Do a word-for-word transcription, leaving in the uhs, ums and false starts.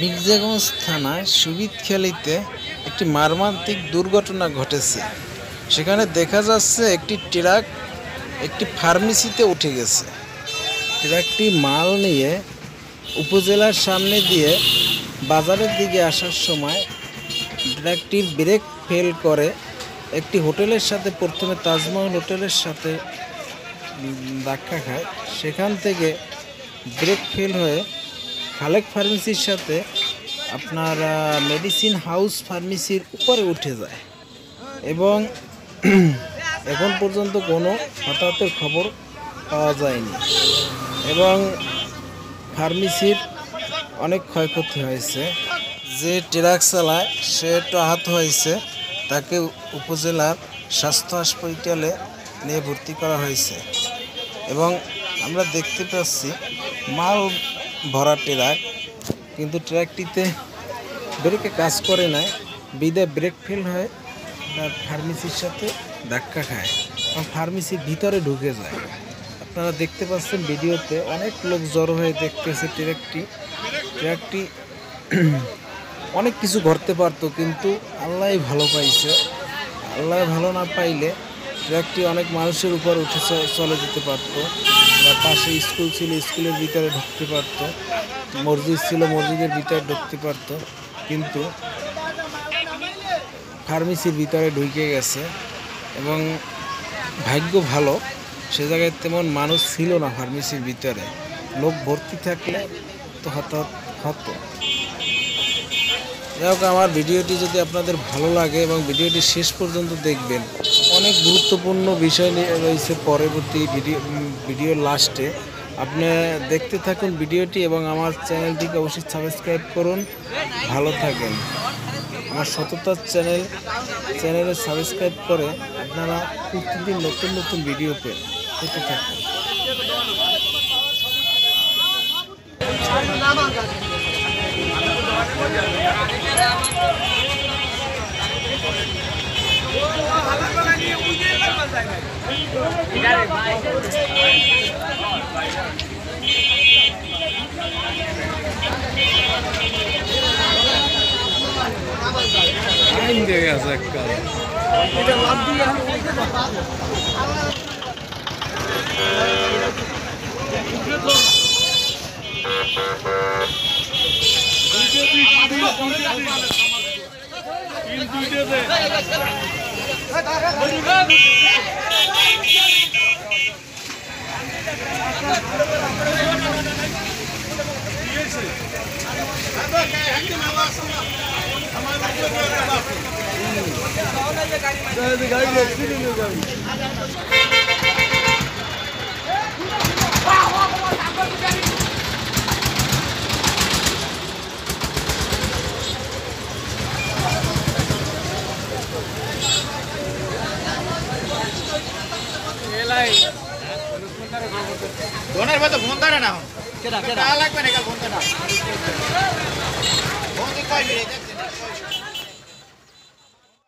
मिर्जागंज थाना सुबितखालीते एक मार्मान्तिक दुर्घटना घटेছে। সেখানে দেখা যাচ্ছে একটি ট্রাক একটি ফার্মেসিতে উঠে গেছে। ট্রাকটি মাল নিয়ে উপজেলার সামনে দিয়ে বাজারের দিকে আসার সময় ট্রাকটির ব্রেক ফেল করে একটি হোটেলের সাথে, প্রথমে তাজমহল হোটেলের সাথে ধাক্কা খায়। সেখান থেকে ব্রেক ফেল হয়ে খালেক ফার্মেসির সাথে আপনার মেডিসিন হাউস ফার্মেসির উপরে উঠে যায় এবং এখন পর্যন্ত কোনো হতাহতের খবর পাওয়া যায়নি এবং ফার্মেসির অনেক ক্ষয়ক্ষতি হয়েছে। যে ট্রাক চালায় সে একটু আহত হয়েছে, তাকে উপজেলার স্বাস্থ্য হাসপাতালে নিয়ে ভর্তি করা হয়েছে এবং আমরা দেখতে পাচ্ছি মাল ভরা ট্রাক, কিন্তু ট্রাকটিতে ব্রেকে কাজ করে না, বিদায় ব্রেক ফেল হয়, ফার্মেসির সাথে ধাক্কা খায় এবং ফার্মেসির ভিতরে ঢুকে যায়। আপনারা দেখতে পাচ্ছেন ভিডিওতে অনেক লোক জড়ো হয়ে দেখতেছে ট্রাকটি ট্রাকটি অনেক কিছু ঘটতে পারতো, কিন্তু আল্লাহ ভালো পাইছে। আল্লাহ ভালো না পাইলে ট্রাকটি অনেক মানুষের উপর উঠে চলে যেতে পারতো, বা পাশে স্কুল ছিল স্কুলের ভিতরে ঢুকতে পারতো, মসজিদ ছিল মসজিদের ভিতরে ঢুকতে পারতো, কিন্তু ফার্মেসির ভিতরে ঢুকে গেছে এবং ভাগ্য ভালো সে জায়গায় তেমন মানুষ ছিল না। ফার্মেসির ভিতরে লোক ভর্তি থাকলে তো হঠাৎ হতো। যাই হোক, আমার ভিডিওটি যদি আপনাদের ভালো লাগে এবং ভিডিওটি শেষ পর্যন্ত দেখবেন, অনেক গুরুত্বপূর্ণ বিষয় রয়েছে পরবর্তী ভিডিও ভিডিও লাস্টে। আপনি দেখতে থাকুন ভিডিওটি এবং আমার চ্যানেলটিকে অবশ্যই সাবস্ক্রাইব করুন। ভালো থাকেন। আমার সততার চ্যানেল চ্যানেলে সাবস্ক্রাইব করে আপনারা প্রতিদিন নতুন নতুন ভিডিও পেয়ে পেতে থাকুন। दे गया सकता गाड़ी तो फोन कर ना क्या क्या लगभग फोन करना